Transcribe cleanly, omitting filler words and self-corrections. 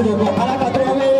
Así que para acá otra vez.